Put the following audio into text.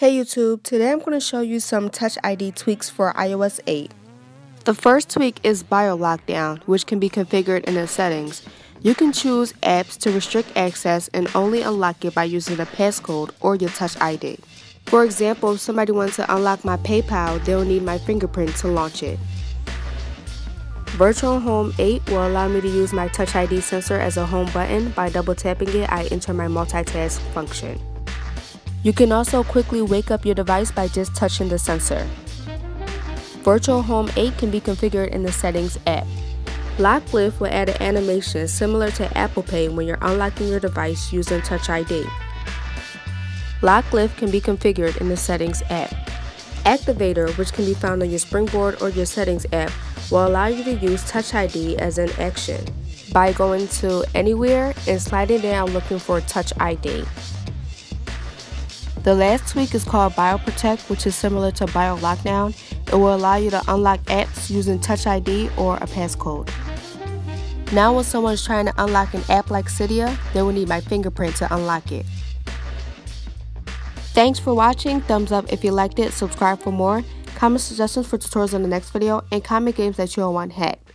Hey YouTube, today I'm going to show you some Touch ID tweaks for iOS 8. The first tweak is Bio Lockdown, which can be configured in the settings. You can choose apps to restrict access and only unlock it by using a passcode or your Touch ID. For example, if somebody wants to unlock my PayPal, they'll need my fingerprint to launch it. Virtual Home 8 will allow me to use my Touch ID sensor as a home button. By double tapping it, I enter my multitask function. You can also quickly wake up your device by just touching the sensor. Virtual Home 8 can be configured in the Settings app. LockGlyph will add an animation similar to Apple Pay when you're unlocking your device using Touch ID. LockGlyph can be configured in the Settings app. Activator, which can be found on your Springboard or your Settings app, will allow you to use Touch ID as an action by going to Anywhere and sliding down looking for Touch ID. The last tweak is called BioProtect, which is similar to Bio Lockdown. It will allow you to unlock apps using Touch ID or a passcode. Now when someone's trying to unlock an app like Cydia, they will need my fingerprint to unlock it. Thanks for watching. Thumbs up if you liked it, subscribe for more, comment suggestions for tutorials in the next video, and comment games that you all want hacked.